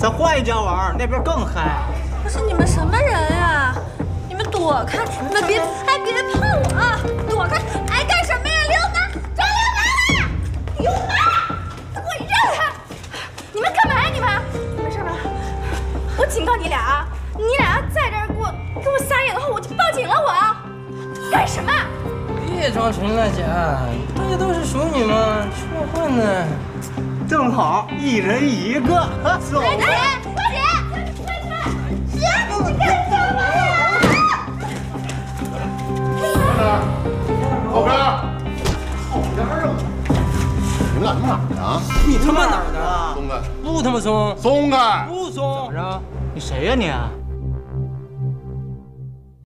咱换一张玩，那边更嗨。不是你们什么人呀？你们躲开！你们别哎，别碰我啊！躲开！哎，干什么呀？溜达！抓流氓了！流氓！给我让开！你们干嘛呀？你们没事吧？我警告你俩啊！你俩在这儿给我撒野的话，我就报警了！我啊！干什么？ 别装纯了，姐，大家都是熟女嘛，说混呢。正好一人一个，走。哎，姐，快点，姐，你干什么呀？后边，后边啊！你们俩哪儿的啊？你他妈哪儿的？松开！不他妈松！松开！不松！怎么着？你谁呀你？